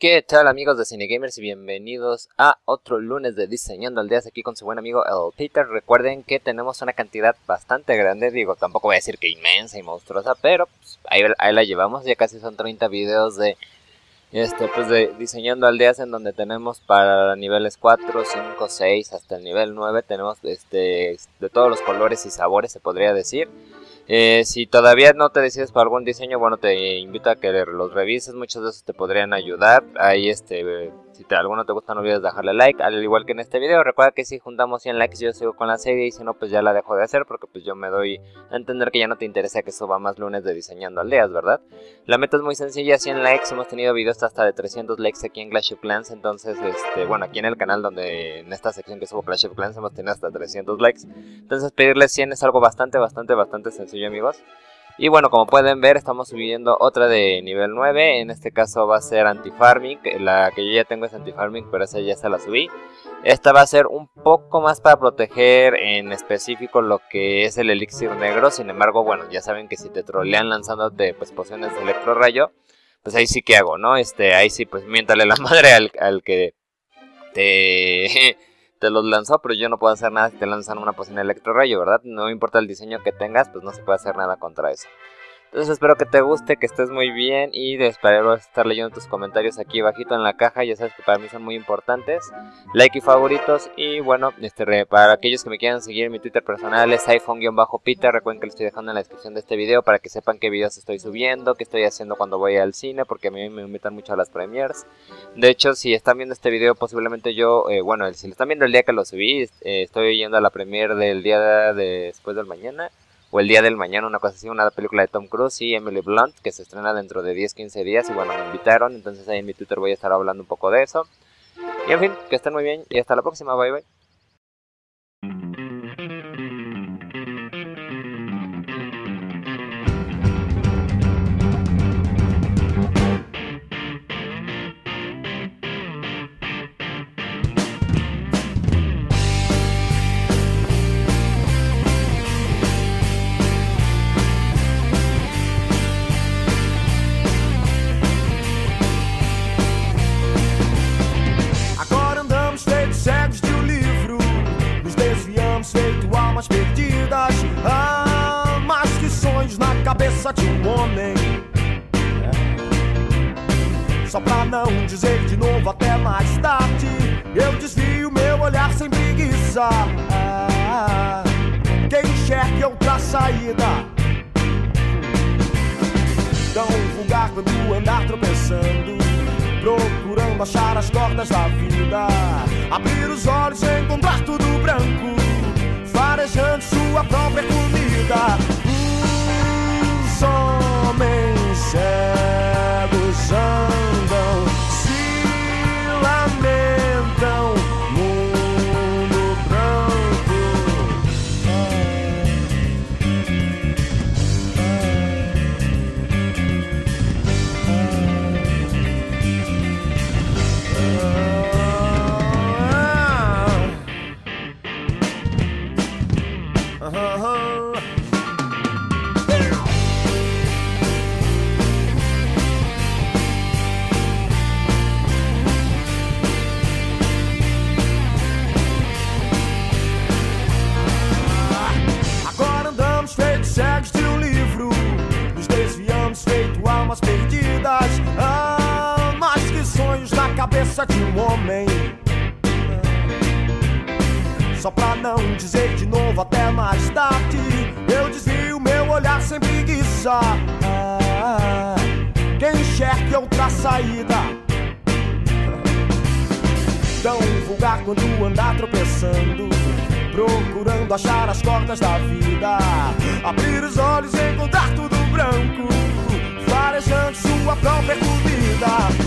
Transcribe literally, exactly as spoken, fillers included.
¿Qué tal amigos de CineGamers? Y bienvenidos a otro lunes de Diseñando Aldeas aquí con su buen amigo El Peter. Recuerden que tenemos una cantidad bastante grande, digo, tampoco voy a decir que inmensa y monstruosa, pero pues, ahí, ahí la llevamos. Ya casi son treinta videos de, este, pues, de Diseñando Aldeas, en donde tenemos para niveles cuatro, cinco, seis, hasta el nivel nueve. Tenemos este, de todos los colores y sabores, se podría decir. Eh, si todavía no te decides por algún diseño, bueno, te invito a que los revises, muchos de esos te podrían ayudar. Ahí este, eh, si te, alguno te gusta, no olvides dejarle like, al igual que en este video. Recuerda que si juntamos cien likes yo sigo con la serie, y si no pues ya la dejo de hacer, porque pues yo me doy a entender que ya no te interesa que suba más lunes de Diseñando Aldeas, ¿verdad? La meta es muy sencilla, cien likes. Hemos tenido videos hasta de trescientos likes aquí en Clash of Clans. Entonces, este, bueno, aquí en el canal, donde en esta sección que subo Clash of Clans, hemos tenido hasta trescientos likes. Entonces pedirle cien es algo bastante, bastante, bastante sencillo, amigos. Y bueno, como pueden ver, estamos subiendo otra de nivel nueve. En este caso va a ser anti-farming. La que yo ya tengo es anti-farming, pero esa ya se la subí. Esta va a ser un poco más para proteger en específico lo que es el elixir negro. Sin embargo, bueno, ya saben que si te trolean lanzándote pues pociones de electro rayo, pues ahí sí que hago, ¿no? Este, ahí sí pues miéntale la madre al, al que te... te los lanzó, pero yo no puedo hacer nada si te lanzan una poción de electro rayo, ¿verdad? No importa el diseño que tengas, pues no se puede hacer nada contra eso. Entonces espero que te guste, que estés muy bien, y espero estar leyendo tus comentarios aquí bajito en la caja. Ya sabes que para mí son muy importantes. Like y favoritos. Y bueno, este, para aquellos que me quieran seguir en mi Twitter personal es iPhone-pita. Recuerden que lo estoy dejando en la descripción de este video para que sepan qué videos estoy subiendo, qué estoy haciendo cuando voy al cine, porque a mí me invitan mucho a las premiers. De hecho, si están viendo este video, posiblemente yo, eh, bueno, si lo están viendo el día que lo subí, eh, estoy yendo a la premier del día de, de, después del mañana. O el día del mañana, una cosa así, una película de Tom Cruise y Emily Blunt, que se estrena dentro de diez a quince días. Y bueno, me invitaron, entonces ahí en mi Twitter voy a estar hablando un poco de eso. Y en fin, que estén muy bien y hasta la próxima, bye bye. Perdidas, almas que sonhos na cabeça de um homem. Só pra não dizer de novo até mais tarde, eu desvio meu olhar sem preguiça. Quem enxerga outra saída? Tão vulgar quando andar tropeçando, procurando achar as cordas da vida. Abrir os olhos e encontrar tudo branco, farejando sua própria comida. Os homens cegos andam, se lamentam, mundo branco. Agora andamos feitos cegos de um livro, nos desviamos feito almas perdidas, almas que sonhos na cabeça de um homem. Só pra não dizer de novo até mais tarde, eu desvio meu olhar sem preguiça. Ah, quem enxerga outra saída? Tão vulgar quando andar tropeçando, procurando achar as cordas da vida. Abrir os olhos e encontrar tudo branco, farejando sua própria comida.